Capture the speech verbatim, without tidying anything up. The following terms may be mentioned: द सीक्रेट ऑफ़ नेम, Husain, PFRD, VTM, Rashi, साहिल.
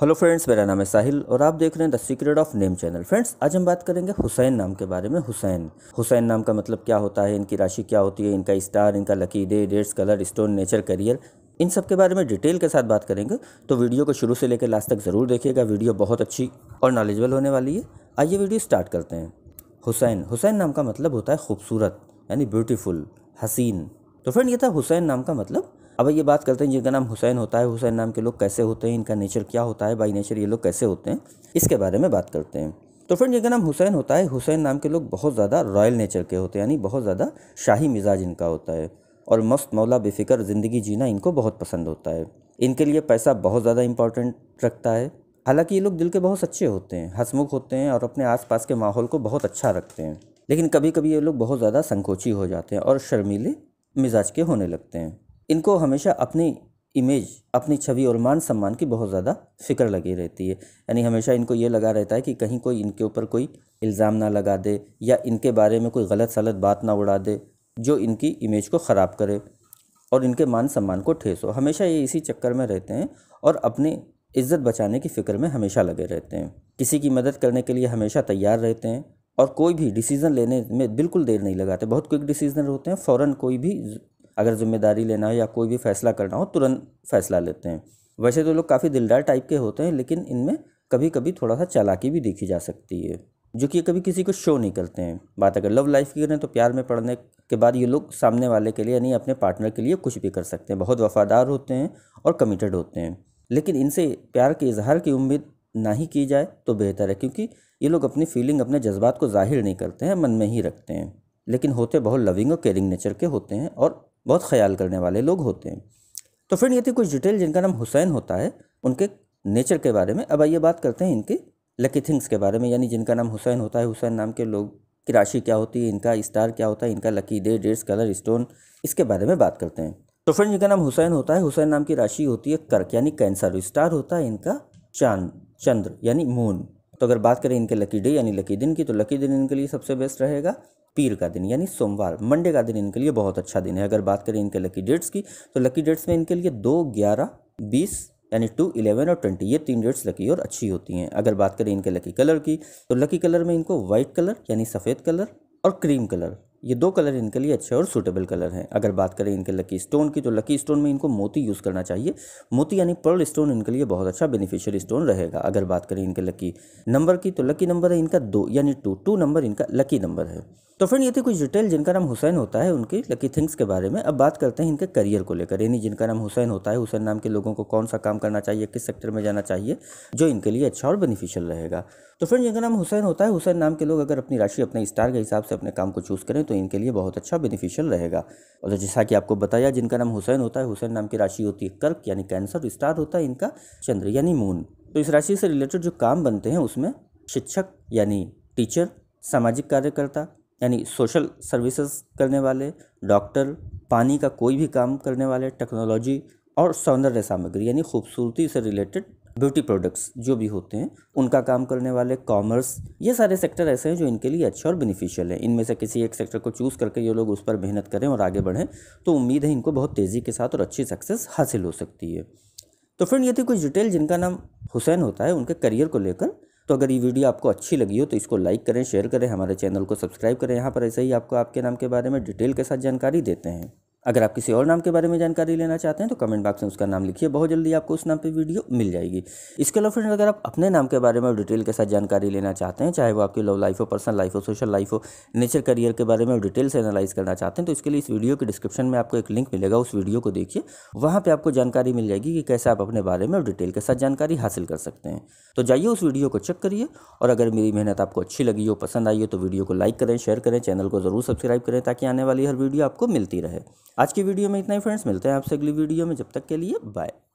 Hello friends, मेरा नाम है साहिल और आप देख रहे हैं द सीक्रेट ऑफ़ नेम channel. Friends, आज हम बात करेंगे हुसैन नाम के बारे में। हुसैन हुसैन नाम का मतलब क्या होता है, इनकी राशि क्या होती है, इनका स्टार, इनका lucky day, dates, colour, stone, nature, career, इन सब के बारे में डिटेल के साथ बात करेंगे। तो वीडियो को शुरू से लेकर लास्ट तक ज़रूर देखिएगा। वीडियो बहुत अच्छी और नॉलेजेबल होने वाली है। आइए वीडियो स्टार्ट करते हैं। हुसैन हुसैन नाम का मतलब होता है खूबसूरत, यानी ब्यूटीफुल, हसीन। तो फ्रेंड, ये था हुसैन नाम का मतलब। अब ये बात करते हैं जिनका नाम हुसैन होता है, हुसैन नाम के लोग कैसे होते हैं, इनका नेचर क्या होता है, बाई नेचर ये लोग कैसे होते हैं, इसके बारे में बात करते हैं। तो फ्रेंड, जिनका नाम हुसैन होता है, हुसैन नाम के लोग बहुत ज़्यादा रॉयल नेचर के होते हैं, यानी बहुत ज़्यादा शाही मिजाज इनका होता है और मस्त मौला बेफिक्र ज़िंदगी जीना इनको बहुत पसंद होता है। इनके लिए पैसा बहुत ज़्यादा इंपॉर्टेंट रखता है। हालांकि ये लोग दिल के बहुत सच्चे होते हैं, हंसमुख होते हैं और अपने आसपास के माहौल को बहुत अच्छा रखते हैं, लेकिन कभी कभी ये लोग बहुत ज़्यादा संकोची हो जाते हैं और शर्मीले मिजाज के होने लगते हैं। इनको हमेशा अपनी इमेज, अपनी छवि और मान सम्मान की बहुत ज़्यादा फिक्र लगी रहती है, यानी हमेशा इनको ये लगा रहता है कि कहीं कोई इनके ऊपर कोई इल्ज़ाम ना लगा दे या इनके बारे में कोई गलत सलत बात ना उड़ा दे जो इनकी इमेज को ख़राब करे और इनके मान सम्मान को ठेस हो। हमेशा ये इसी चक्कर में रहते हैं और अपनी इज़्ज़त बचाने की फ़िक्र में हमेशा लगे रहते हैं। किसी की मदद करने के लिए हमेशा तैयार रहते हैं और कोई भी डिसीज़न लेने में बिल्कुल देर नहीं लगाते। बहुत क्विक डिसीज़न होते हैं, फ़ौरन कोई भी अगर ज़िम्मेदारी लेना हो या कोई भी फ़ैसला करना हो तुरंत फ़ैसला लेते हैं। वैसे तो लोग काफ़ी दिलदार टाइप के होते हैं, लेकिन इनमें कभी कभी थोड़ा सा चालाकी भी देखी जा सकती है, जो कि कभी किसी को शो नहीं करते हैं। बात अगर लव लाइफ की करें तो प्यार में पड़ने के बाद ये लोग सामने वाले के लिए यानी अपने पार्टनर के लिए कुछ भी कर सकते हैं। बहुत वफ़ादार होते हैं और कमिटेड होते हैं, लेकिन इनसे प्यार के इजहार की उम्मीद ना ही की जाए तो बेहतर है, क्योंकि ये लोग अपनी फीलिंग, अपने जज्बात को जाहिर नहीं करते हैं, मन में ही रखते हैं। लेकिन होते बहुत लविंग और केयरिंग नेचर के होते हैं और बहुत ख्याल करने वाले लोग होते हैं। तो फ्रेंड, ये थी कुछ डिटेल जिनका नाम हुसैन होता है, उनके नेचर के बारे में। अब आइए बात करते हैं इनके लकी थिंग्स के बारे में, यानी जिनका नाम हुसैन होता है, हुसैन नाम के लोग की राशि क्या होती है, इनका स्टार क्या होता है, इनका lucky day, dates, colour, stone, इसके बारे में बात करते हैं। तो फ्रेंड, जिनका नाम हुसैन होता है, हुसैन नाम की राशि होती है कर्क यानी कैंसर। स्टार होता है इनका चांद, चंद्र यानी मून। तो अगर बात करें इनके लकी डे यानी लकी दिन की, तो लकी दिन इनके लिए सबसे बेस्ट रहेगा पीर का दिन यानी सोमवार। मंडे का दिन इनके लिए बहुत अच्छा दिन है। अगर बात करें इनके लकी डेट्स की, तो लकी डेट्स में इनके लिए दो, ग्यारह, बीस यानी टू, इलेवन और ट्वेंटी, ये तीन डेट्स लकी और अच्छी होती हैं। अगर बात करें इनके लकी कलर की, तो लकी कलर में इनको वाइट कलर यानी सफ़ेद कलर और क्रीम कलर, ये दो कलर इनके लिए अच्छे और सूटेबल कलर हैं। अगर बात करें इनके लकी स्टोन की, तो लकी स्टोन में इनको मोती यूज़ करना चाहिए। मोती यानी पर्ल स्टोन इनके लिए बहुत अच्छा बेनिफिशियल स्टोन रहेगा। अगर बात करें इनके लकी नंबर की, तो लकी नंबर है इनका दो यानी टू, टू नंबर इनका लकी नंबर है। तो फ्रेंड, ये थी कुछ डिटेल जिनका नाम हुसैन होता है, उनकी लकी थिंग्स के बारे में। अब बात करते हैं इनके करियर को लेकर, यानी जिनका नाम हुसैन होता है, हुसैन नाम के लोगों को कौन सा काम करना चाहिए, किस सेक्टर में जाना चाहिए जो इनके लिए अच्छा और बेनिफिशियल रहेगा। तो फ्रेंड, जिनका नाम हुसैन होता है, हुसैन नाम के लोग अगर अपनी राशि, अपने स्टार के हिसाब से अपने काम को चूज़ करें तो इनके लिए बहुत अच्छा बेनिफिशियल रहेगा। और जैसा कि आपको बताया, जिनका नाम हुसैन होता है, हुसैन नाम की राशि होती है कर्क यानी कैंसर। स्टार होता है इनका चंद्र यानी मून। तो इस राशि से रिलेटेड जो काम बनते हैं उसमें शिक्षक यानी टीचर, सामाजिक कार्यकर्ता यानी सोशल सर्विसेज करने वाले, डॉक्टर, पानी का कोई भी काम करने वाले, टेक्नोलॉजी और सौंदर्य सामग्री यानी खूबसूरती से रिलेटेड ब्यूटी प्रोडक्ट्स जो भी होते हैं उनका काम करने वाले, कॉमर्स, ये सारे सेक्टर ऐसे हैं जो इनके लिए अच्छे और बेनिफिशियल हैं। इनमें से किसी एक सेक्टर को चूज़ करके ये लोग उस पर मेहनत करें और आगे बढ़ें तो उम्मीद है इनको बहुत तेज़ी के साथ और अच्छी सक्सेस हासिल हो सकती है। तो फ्रेंड, ये थी कुछ डिटेल जिनका नाम हुसैन होता है, उनके करियर को लेकर। तो अगर ये वीडियो आपको अच्छी लगी हो तो इसको लाइक करें, शेयर करें, हमारे चैनल को सब्सक्राइब करें। यहाँ पर ऐसे ही आपको आपके नाम के बारे में डिटेल के साथ जानकारी देते हैं। अगर आप किसी और नाम के बारे में जानकारी लेना चाहते हैं तो कमेंट बॉक्स में उसका नाम लिखिए, बहुत जल्दी आपको उस नाम पे वीडियो मिल जाएगी। इसके अलावा फ्रेंड, अगर आप अपने नाम के बारे में डिटेल के साथ जानकारी लेना चाहते हैं, चाहे वो आपकी लव लाइफ हो, पर्सनल लाइफ हो, सोशल लाइफ हो, नेचर, करियर के बारे में डिटेल से एनालाइज करना चाहते हैं, तो इसके लिए इस वीडियो के डिस्क्रिप्शन में आपको एक लिंक मिलेगा, उस वीडियो को देखिए। वहाँ पर आपको जानकारी मिल जाएगी कि कैसे आप अपने बारे में डिटेल के साथ जानकारी हासिल कर सकते हैं। तो जाइए उस वीडियो को चेक करिए। और अगर मेरी मेहनत आपको अच्छी लगी हो, पसंद आई हो, तो वीडियो को लाइक करें, शेयर करें, चैनल को ज़रूर सब्सक्राइब करें ताकि आने वाली हर वीडियो आपको मिलती रहे। आज की वीडियो में इतना ही फ्रेंड्स, मिलते हैं आपसे अगली वीडियो में। जब तक के लिए बाय।